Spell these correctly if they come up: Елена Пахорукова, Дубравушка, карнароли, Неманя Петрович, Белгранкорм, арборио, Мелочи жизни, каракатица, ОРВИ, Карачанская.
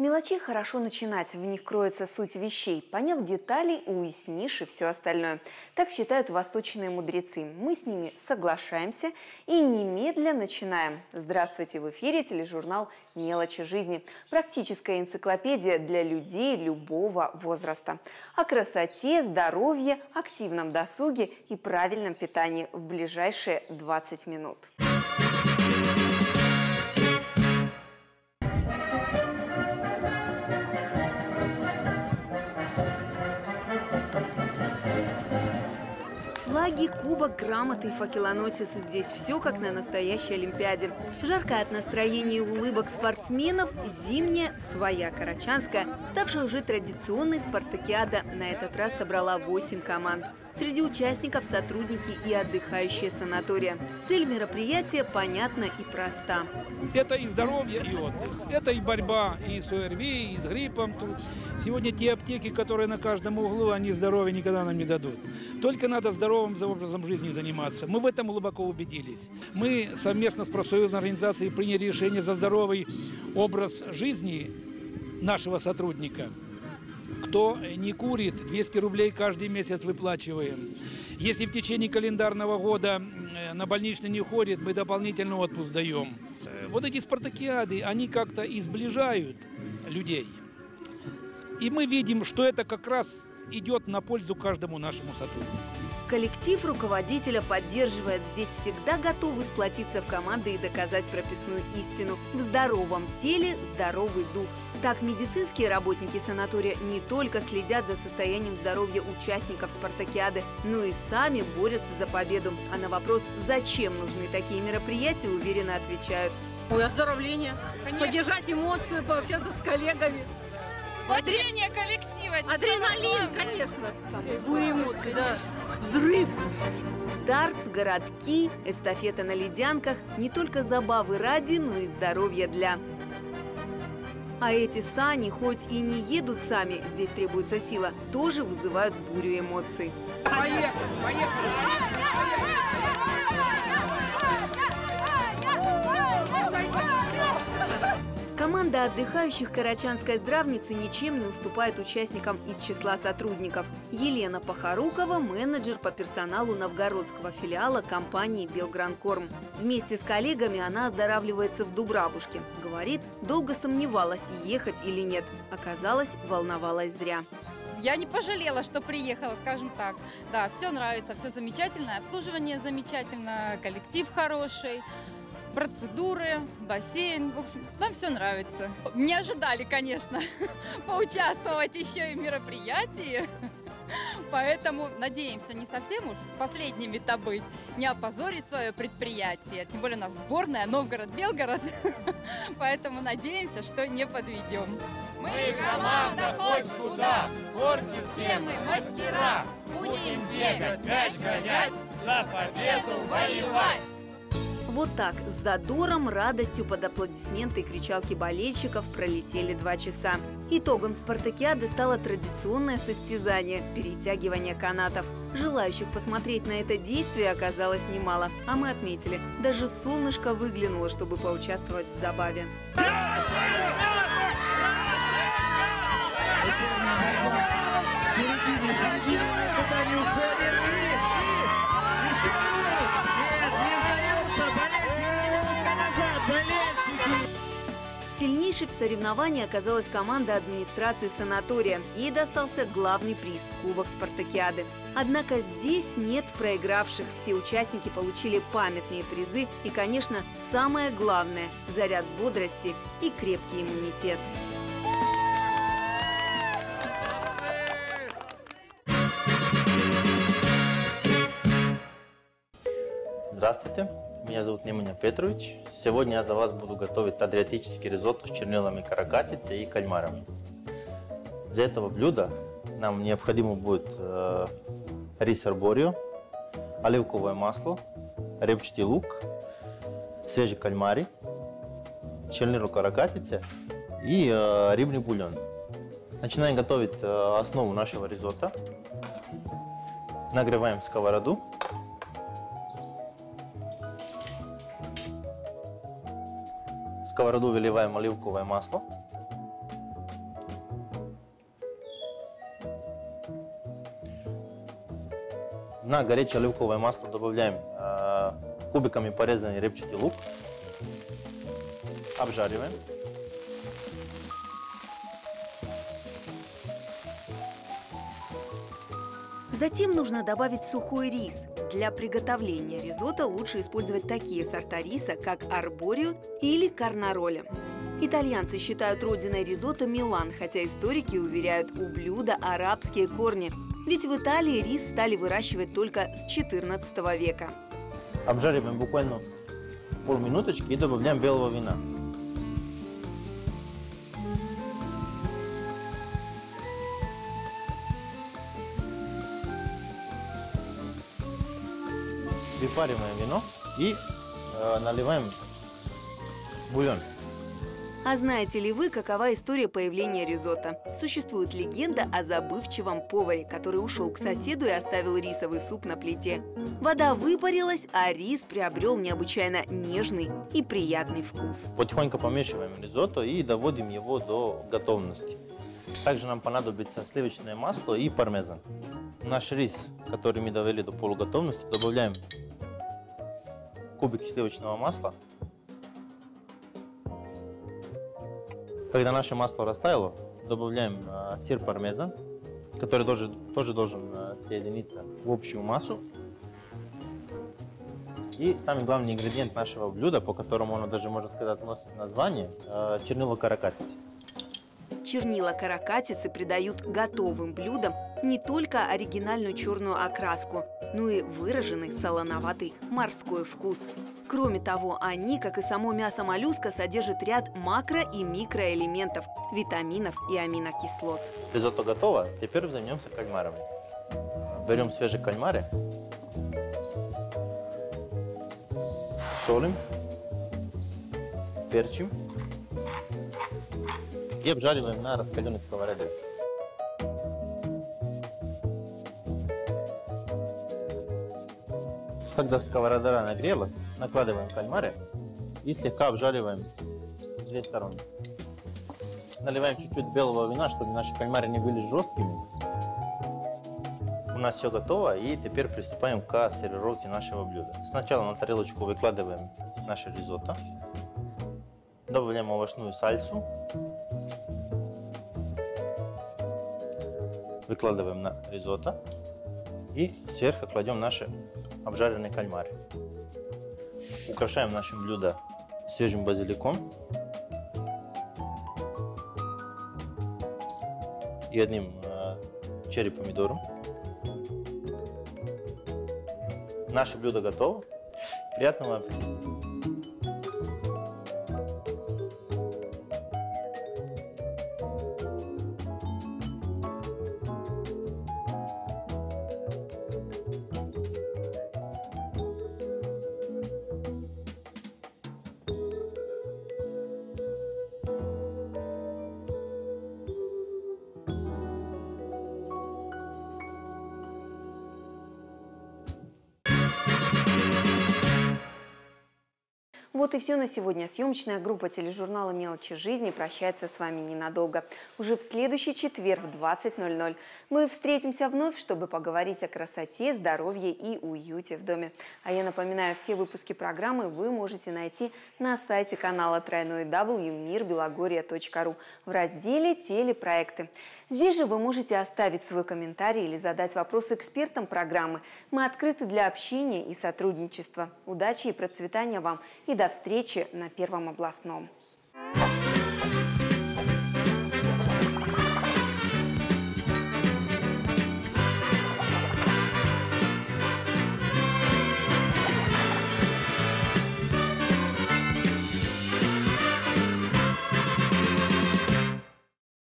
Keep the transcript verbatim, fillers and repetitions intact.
мелочей хорошо начинать, в них кроется суть вещей. Поняв детали, уяснишь и все остальное. Так считают восточные мудрецы. Мы с ними соглашаемся и немедленно начинаем. Здравствуйте, в эфире тележурнал «Мелочи жизни». Практическая энциклопедия для людей любого возраста. О красоте, здоровье, активном досуге и правильном питании в ближайшие двадцать минут. Флаги, кубок, грамоты и факелоносец. Здесь все как на настоящей Олимпиаде. Жарко от настроения и улыбок спортсменов, зимняя своя Карачанская, ставшая уже традиционной спартакиада, на этот раз собрала восемь команд. Среди участников сотрудники и отдыхающие санатория. Цель мероприятия понятна и проста. Это и здоровье, и отдых. Это и борьба и с ОРВИ, и с гриппом. Тут сегодня те аптеки, которые на каждом углу, они здоровья никогда нам не дадут. Только надо здоровым образом жизни заниматься. Мы в этом глубоко убедились. Мы совместно с профсоюзной организацией приняли решение за здоровый образ жизни нашего сотрудника. Кто не курит, двести рублей каждый месяц выплачиваем. Если в течение календарного года на больничный не ходит, мы дополнительный отпуск даем. Вот эти спартакиады, они как-то изближают людей. И мы видим, что это как раз идет на пользу каждому нашему сотруднику. Коллектив руководителя поддерживает. Здесь всегда готовы сплотиться в команды и доказать прописную истину. В здоровом теле здоровый дух. Так, медицинские работники санатория не только следят за состоянием здоровья участников спартакиады, но и сами борются за победу. А на вопрос, зачем нужны такие мероприятия, уверенно отвечают. Ой, оздоровление, конечно. Поддержать эмоцию, пообщаться с коллегами. Сплочение коллектива. Адреналин, конечно. Буря эмоций, да. Взрыв. Дартс, городки, эстафета на ледянках – не только забавы ради, но и здоровья для. А эти сани, хоть и не едут сами, здесь требуется сила, тоже вызывают бурю эмоций. Поехали, поехали, поехали. Команда отдыхающих карачанской здравницы ничем не уступает участникам из числа сотрудников. Елена Пахорукова – менеджер по персоналу новгородского филиала компании «Белгранкорм». Вместе с коллегами она оздоравливается в Дубравушке. Говорит, долго сомневалась, ехать или нет. Оказалось, волновалась зря. Я не пожалела, что приехала, скажем так. Да, все нравится, все замечательно, обслуживание замечательно, коллектив хороший. Процедуры, бассейн, в общем, нам все нравится. Не ожидали, конечно, поучаствовать еще и в мероприятии, поэтому надеемся не совсем уж последними-то быть, не опозорить свое предприятие. Тем более у нас сборная Новгород-Белгород, поэтому надеемся, что не подведем. Мы команда «Хоть куда», в спорте все мы мастера, будем бегать, мяч гонять, за победу воевать. Вот так, с задором, радостью, под аплодисменты и кричалки болельщиков пролетели два часа. Итогом спартакиады стало традиционное состязание – перетягивание канатов. Желающих посмотреть на это действие оказалось немало. А мы отметили, даже солнышко выглянуло, чтобы поучаствовать в забаве. Сильнейшей в соревновании оказалась команда администрации санатория. Ей достался главный приз – кубок спартакиады. Однако здесь нет проигравших. Все участники получили памятные призы и, конечно, самое главное – заряд бодрости и крепкий иммунитет. Здравствуйте. Меня зовут Неманя Петрович. Сегодня я за вас буду готовить адриатический ризотто с чернилами каракатицы и кальмаром. Для этого блюда нам необходимо будет э, рис арборио, оливковое масло, репчатый лук, свежий кальмари, чернилы каракатицы и э, рыбный бульон. Начинаем готовить э, основу нашего ризотто. Нагреваем сковороду. В сковороду выливаем оливковое масло, На горячее оливковое масло добавляем э, кубиками порезанный репчатый лук. Обжариваем. Затем нужно добавить сухой рис. Для приготовления ризотто лучше использовать такие сорта риса, как арборио или карнароли. Итальянцы считают родиной ризотто Милан, хотя историки уверяют, у блюда арабские корни. Ведь в Италии рис стали выращивать только с четырнадцатого века. Обжариваем буквально полминуточки и добавляем белого вина. Припариваем вино и э, наливаем бульон. А знаете ли вы, какова история появления ризотто? Существует легенда о забывчивом поваре, который ушел к соседу и оставил рисовый суп на плите. Вода выпарилась, а рис приобрел необычайно нежный и приятный вкус. Потихоньку помешиваем ризотто и доводим его до готовности. Также нам понадобится сливочное масло и пармезан. Наш рис, который мы довели до полуготовности, добавляем кубики сливочного масла. Когда наше масло растаяло, добавляем э, сыр пармезан, который тоже, тоже должен э, соединиться в общую массу. И самый главный ингредиент нашего блюда, по которому оно даже, можно сказать, носит название, э, чернила каракатицы. Чернила каракатицы придают готовым блюдам не только оригинальную черную окраску, но и выраженный солоноватый морской вкус. Кроме того, они, как и само мясо моллюска, содержат ряд макро- и микроэлементов, витаминов и аминокислот. Ризотто готово, теперь займемся кальмарами. Берем свежие кальмары, солим, перчим и обжариваем на раскаленной сковороде. Когда сковорода нагрелась, накладываем кальмары и слегка обжариваем с двух сторон. Наливаем чуть-чуть белого вина, чтобы наши кальмары не были жесткими. У нас все готово, и теперь приступаем к сервировке нашего блюда. Сначала на тарелочку выкладываем наше ризотто, добавляем овощную сальсу, выкладываем на ризотто и сверху кладем наши обжаренные кальмары. Украшаем наше блюдо свежим базиликом и одним э, черри-помидором. Наше блюдо готово. Приятного аппетита! Вот и все на сегодня. Съемочная группа тележурнала «Мелочи жизни» прощается с вами ненадолго. Уже в следующий четверг в двадцать ноль-ноль мы встретимся вновь, чтобы поговорить о красоте, здоровье и уюте в доме. А я напоминаю, все выпуски программы вы можете найти на сайте канала тройной w.мир.белогория.ру в разделе «Телепроекты». Здесь же вы можете оставить свой комментарий или задать вопрос экспертам программы. Мы открыты для общения и сотрудничества. Удачи и процветания вам! И до встречи на Первом областном.